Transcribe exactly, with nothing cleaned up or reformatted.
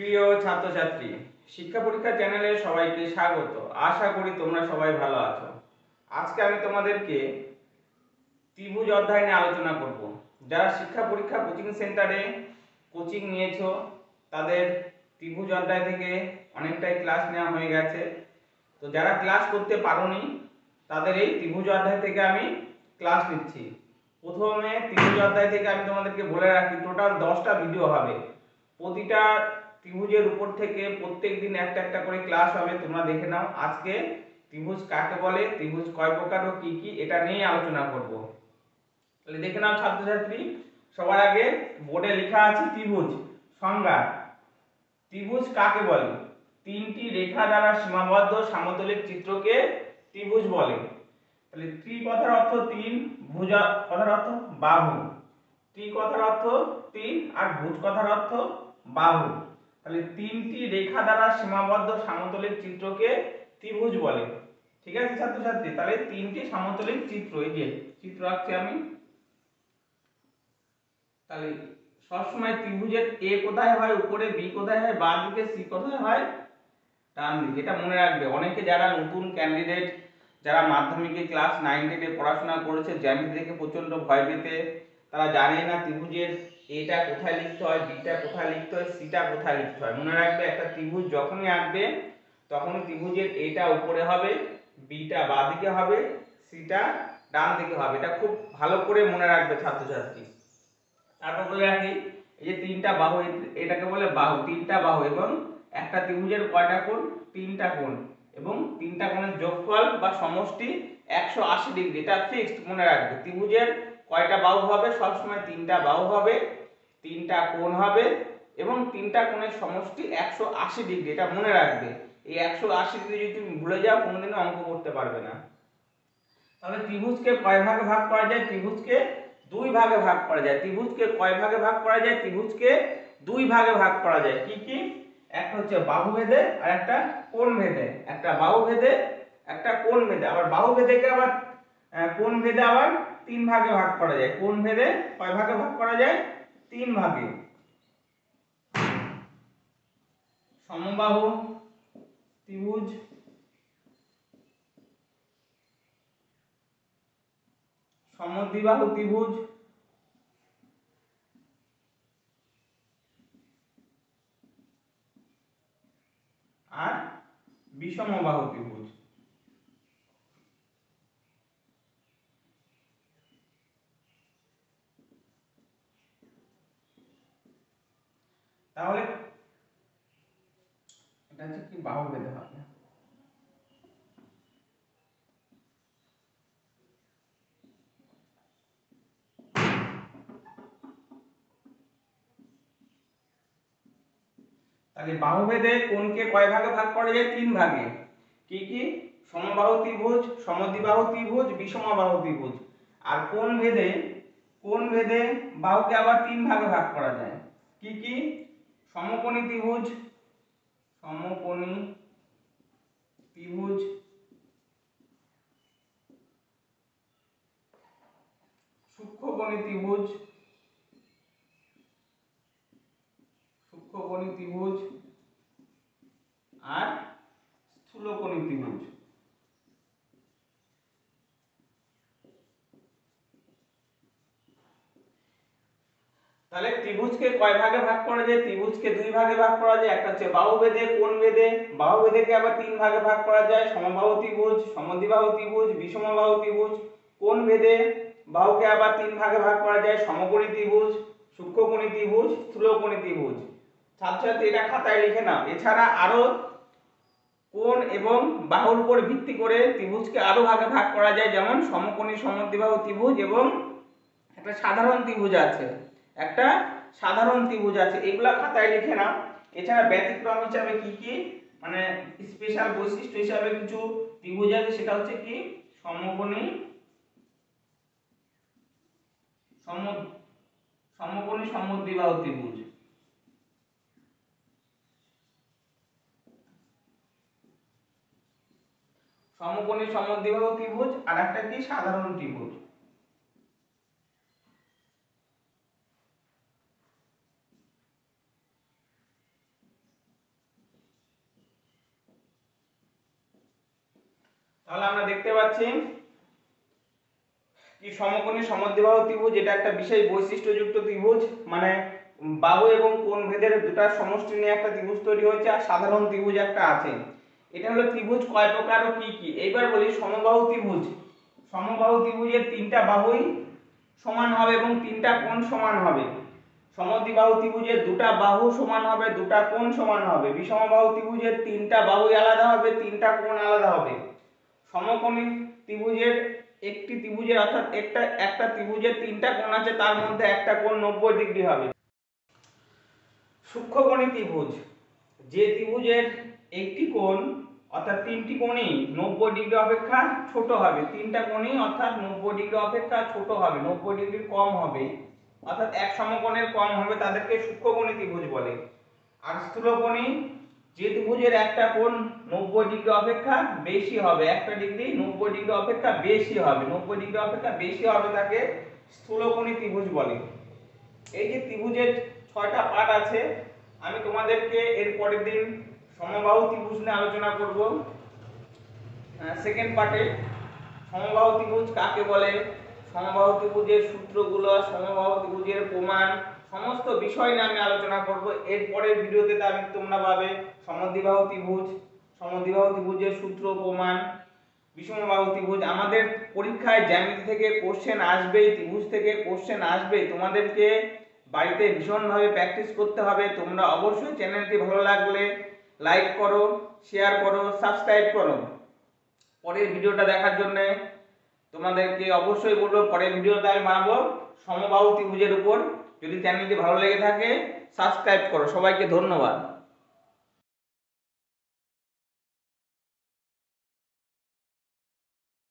প্রিয় ছাত্রছাত্রী, শিক্ষা পরীক্ষা চ্যানেলে সবাইকে স্বাগত। আশা করি তোমরা সবাই ভালো আছো। আজকে আমি তোমাদেরকে ত্রিভুজ অধ্যায় নিয়ে আলোচনা করব। যারা শিক্ষা পরীক্ষা কোচিং সেন্টারে কোচিং নিয়েছো তাদের ত্রিভুজ অধ্যায় থেকে অনেকটাই ক্লাস নেওয়া হয়ে গেছে। তো যারা ক্লাস করতে পারোনি তাদের এই ত্রিভুজ অধ্যায় থেকে আমি ক্লাস নিচ্ছি। প্রথমে ত্রিভুজ অধ্যায় থেকে আমি তোমাদেরকে বলে রাখি, টোটাল দশটা ভিডিও হবে। প্রতিটা ত্রিভুজের উপর থেকে প্রত্যেকদিন একটা একটা করে ক্লাস হবে, তোমরা দেখে নাও। আজকে ত্রিভুজ কাকে বলে, ত্রিভুজ কয় প্রকার ও কি কি, এটা নিয়ে আলোচনা করব। তাহলে দেখে নাও ছাত্রছাত্রী। সবার আগে বোর্ডে লেখা আছে ত্রিভুজ সংজ্ঞা। ত্রিভুজ কাকে বলে? তিনটি রেখা দ্বারা সীমাবদ্ধ সমতলের চিত্রকে ত্রিভুজ বলে। তাহলে ত্রি কথার অর্থ তিন, ভুজ কথার অর্থ বাহু। ত্রি কথার অর্থ তিন আর ভুজ কথার অর্থ বাহু। তাহলে তিনটি রেখা দ্বারা সীমাবদ্ধ সমতলের চিত্রকে ত্রিভুজ বলে। ঠিক আছে ছাত্রছাত্রী, তাহলে তিনটি সমতলের চিত্র, এই যে চিত্র আঁকছি আমি। তাহলে সবসময় ত্রিভুজের এ কোথায় হয়, উপরে, বি কোথায় হয়, বাঁ দিকে, সি কোথায় হয়, ডান দিকে। এটা মনে রাখবে। অনেকে যারা নতুন ক্যান্ডিডেট, যারা মাধ্যমিকে ক্লাস নাইন টেনে পড়াশোনা করেছে, জ্যামিতি থেকে প্রচণ্ড ভয় পেতে, তারা জানে না ত্রিভুজের এটা কোথায় লিখতে হয়, বিটা কোথায় লিখতে হয়, সিটা কোথায় লিখতে হয়। মনে রাখবে, একটা ত্রিভুজ যখনই আঁকবে তখনই ত্রিভুজের এটা উপরে হবে, বিটা বাঁ দিকে হবে, সিটা ডান দিকে হবে। এটা খুব ভালো করে মনে রাখবে ছাত্রছাত্রী। তারপর বলে রাখি, এই যে তিনটা বাহু, এটাকে বলে বাহু। তিনটা বাহু এবং একটা ত্রিভুজের কয়টা কোণ? তিনটা কোণ, এবং তিনটা কোণের যোগফল বা সমষ্টি একশো আশি ডিগ্রি। এটা ফিক্সড, মনে রাখবে। ত্রিভুজের কয়টা বাহু হবে? সবসময় তিনটা বাহু হবে, তিনটা কোণ হবে, এবং তিনটা কোণের সমষ্টি একশো আশি ডিগ্রি। এটা মনে রাখবে। এই একশো আশি ডিগ্রি যদি তুমি ভুলে যাও, কোনোদিনও অঙ্ক করতে পারবে না। তাহলে ত্রিভুজকে কয় ভাগে ভাগ করা যায়? ত্রিভুজকে দুই ভাগে ভাগ করা যায়। ত্রিভুজকে কয় ভাগে ভাগ করা যায়? ত্রিভুজকে দুই ভাগে ভাগ করা যায়। কি কি? একটা হচ্ছে বাহু ভেদে আর একটা কোণ ভেদে। একটা বাহু ভেদে, একটা কোণ ভেদে। আবার বাহু ভেদেকে আবার কোণ ভেদে আবার তিন ভাগে ভাগ করা যায়। কোণ ভেদে কয় ভাগে ভাগ করা যায়? তিন ভাগে। সমবাহু ত্রিভুজ, সমদ্বিবাহু ত্রিভুজ, আর বিষমবাহু ত্রিভুজ। তাহলে এটা হচ্ছে কি, বাহু ভেদে হবে। তাহলে বাহু ভেদে কোণকে কয় ভাগে ভাগ করা যায়? তিন ভাগে। কি কি? সমবাহু ত্রিভুজ, সমদ্বিবাহু ত্রিভুজ, বিষমবাহু ত্রিভুজ। আর কোণ ভেদে, কোণ ভেদে বাহুকে আবার তিন ভাগে ভাগ করা যায়। কি কি? সমকোণী ত্রিভুজ, সমকোণী ত্রিভুজ, সূক্ষ্মকোণী ত্রিভুজ, সূক্ষ্মকোণী ত্রিভুজ, আর স্থূলকোণী ত্রিভুজ। তাহলে ত্রিভুজকে কয় ভাগে ভাগ করা যায়? ত্রিভুজকে দুই ভাগে ভাগ করা যায়। একটা হচ্ছে বাহু ভেদে, কোণ ভেদে। বাহু ভেদেকে আবার তিন ভাগে ভাগ করা যায়। সমবাহু ত্রিভুজ, সমদ্বিবাহু ত্রিভুজ, বিষমবাহু ত্রিভুজ। কোণ ভেদে বাহুকে আবার তিন ভাগে ভাগ করা যায়। সমকোণী ত্রিভুজ, সূক্ষ্মকোণী ত্রিভুজ, স্থূলকোণী ত্রিভুজ। ছাত্রছাত্রী এটা খাতায় লিখে নাও। এছাড়া আরো কোণ এবং বাহুর উপর ভিত্তি করে ত্রিভুজকে আরো ভাগে ভাগ করা যায়। যেমন সমকোণী, সমদ্বিবাহু ত্রিভুজ, এবং একটা সাধারণ ত্রিভুজ আছে, একটা সাধারণ ত্রিভুজ আছে। এগুলা খাতায় লিখে নাও। এছাড়া ব্যতিক্রম হিসাবে কি কি, মানে স্পেশাল বৈশিষ্ট্য হিসাবে কিছু ত্রিভুজ আছে, সেটা হচ্ছে কি, সমকোণী, সম সমকোণী সমদ্বিবাহু ত্রিভুজ। সমকোণী সমদ্বিবাহু ত্রিভুজ আর একটা কি, সাধারণ ত্রিভুজ। তাহলে আমরা দেখতে পাচ্ছি কি সমকোণী সমদ্বিবাহু ত্রিভুজ এটা একটা বিশেষ বৈশিষ্ট্যযুক্ত ত্রিভুজ মানে বাহু এবং কোণ ভেদের দুটো সমষ্টি নিয়ে একটা ত্রিভুজ তৈরি হয়েছে আর সাধারণ ত্রিভুজ একটা আছে। এটা হলো ত্রিভুজ কয় প্রকার ও কি কি। এইবার বলি সমবাহু ত্রিভুজ। সমবাহু ত্রিভুজের তিনটা বাহুই সমান হবে এবং তিনটা কোণ সমান হবে। সমদ্বিবাহু ত্রিভুজের দুটো বাহু সমান হবে, দুটো কোণ সমান হবে। বিষমবাহু ত্রিভুজের তিনটা বাহুই আলাদা হবে, তিনটা কোণ আলাদা হবে। সমকোণী ত্রিভুজের একটি ত্রিভুজের অর্থাৎ একটা একটা ত্রিভুজের তিনটা কোণ আছে, তার মধ্যে একটা কোণ নব্বই ডিগ্রি হবে। সূক্ষ্মকোণী ত্রিভুজ, যে ত্রিভুজের একটি কোণ অর্থাৎ তিনটি কোণই নব্বই ডিগ্রি অপেক্ষা ছোট হবে, তিনটা কোণই অর্থাৎ নব্বই ডিগ্রি অপেক্ষা ছোট হবে, নব্বই ডিগ্রির কম হবে অর্থাৎ এক সমকোণের কম হবে, তাদেরকে সূক্ষ্মকোণী ত্রিভুজ বলে। আর স্থূলকোণী, যে ত্রিভুজের একটা কোণ নব্বই ডিগ্রি অপেক্ষা বেশি হবে, একটা ডিগ্রি নব্বই ডিগ্রি অপেক্ষা বেশি হবে, নব্বই ডিগ্রি অপেক্ষা বেশি হবে, তাকে স্থূলকোণী ত্রিভুজ বলে। এই যে ত্রিভুজের ছয়টা পার্ট আছে, আমি তোমাদেরকে এর পরের দিন সমবাহু ত্রিভুজ নিয়ে আলোচনা করব। সেকেন্ড পার্টে সমবাহু ত্রিভুজ কাকে বলে, সমবাহু ত্রিভুজের সূত্রগুলো, সমবাহু ত্রিভুজের প্রমাণ, সমস্ত বিষয় নিয়ে আমি আলোচনা করব। এর পরের ভিডিওতে আমি তোমরা পাবে সমদ্বিবাহু ত্রিভুজ, সমদ্বিবাহু ত্রিভুজের সূত্র প্রমাণ, বিষমবাহু ত্রিভুজ। আমাদের পরীক্ষায় জ্যামিতি থেকে কোশ্চেন আসবেই, ত্রিভুজ থেকে কোশ্চেন আসবেই, তোমাদেরকে বাড়িতে ভীষণভাবে প্র্যাকটিস করতে হবে। তোমরা অবশ্যই চ্যানেলটি ভালো লাগলে লাইক করো, শেয়ার করো, সাবস্ক্রাইব করো। পরের ভিডিওটা দেখার জন্যে তোমাদেরকে অবশ্যই বলবো, পরের ভিডিওটা আমি বানাবো সমবাহু ত্রিভুজের উপর। যদি চ্যানেলটি ভালো লেগে থাকে সাবস্ক্রাইব করো। সবাইকে ধন্যবাদ।